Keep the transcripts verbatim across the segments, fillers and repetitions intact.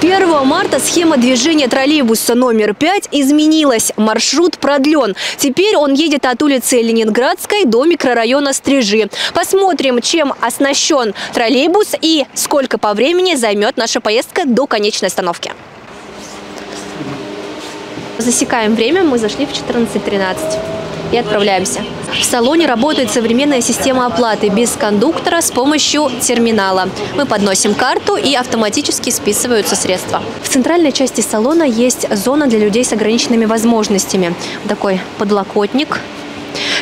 первого марта схема движения троллейбуса номер пять изменилась. Маршрут продлен. Теперь он едет от улицы Ленинградской до микрорайона Стрижи. Посмотрим, чем оснащен троллейбус и сколько по времени займет наша поездка до конечной остановки. Засекаем время. Мы зашли в четырнадцать тринадцать. И отправляемся. В салоне работает современная система оплаты без кондуктора с помощью терминала. Мы подносим карту, и автоматически списываются средства. В центральной части салона есть зона для людей с ограниченными возможностями. Такой подлокотник,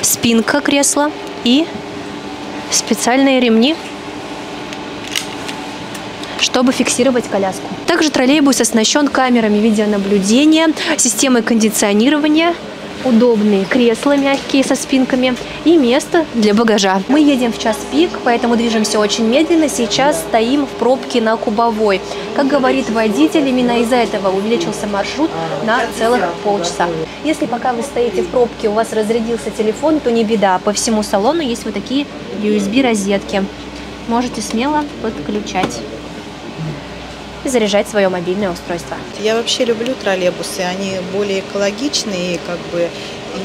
спинка кресла и специальные ремни, чтобы фиксировать коляску. Также троллейбус оснащен камерами видеонаблюдения, системой кондиционирования, удобные кресла мягкие со спинками и место для багажа. Мы едем в час пик, поэтому движемся очень медленно. Сейчас стоим в пробке на Кубовой. Как говорит водитель, именно из-за этого увеличился маршрут на целых полчаса. Если пока вы стоите в пробке, у вас разрядился телефон, то не беда. По всему салону есть вот такие ю эс би-розетки. Можете смело подключать и заряжать свое мобильное устройство. Я вообще люблю троллейбусы, они более экологичные, как бы,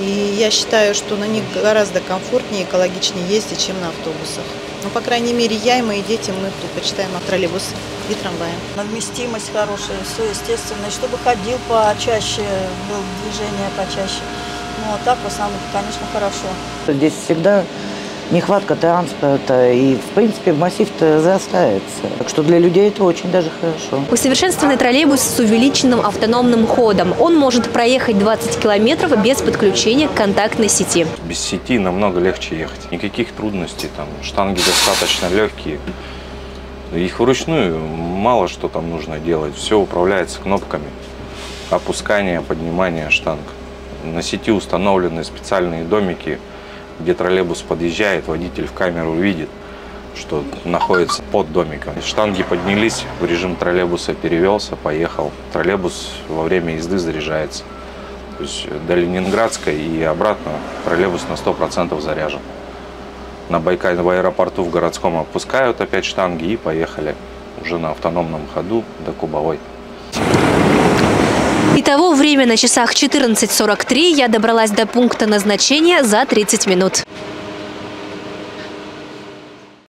и я считаю, что на них гораздо комфортнее, экологичнее ездить, чем на автобусах. Ну, по крайней мере, я и мои дети, мы предпочитаем троллейбус и трамваи. Вместимость хорошая, все естественно, и чтобы ходил почаще, было движение почаще. Ну, а так, в основном, конечно, хорошо. Здесь всегда нехватка транспорта и, в принципе, массив-то зарастается. Так что для людей это очень даже хорошо. Усовершенствованный троллейбус с увеличенным автономным ходом. Он может проехать двадцать километров без подключения к контактной сети. Без сети намного легче ехать. Никаких трудностей, там, штанги достаточно легкие. Их вручную мало что там нужно делать. Все управляется кнопками опускания, поднимания штанг. На сети установлены специальные домики, где троллейбус подъезжает, водитель в камеру видит, что находится под домиком. Штанги поднялись, в режим троллейбуса перевелся, поехал. Троллейбус во время езды заряжается. То есть до Ленинградской и обратно троллейбус на сто процентов заряжен. На Байкале в аэропорту в городском опускают опять штанги и поехали уже на автономном ходу до Кубовой. Итого время на часах четырнадцать сорок три. Я добралась до пункта назначения за тридцать минут.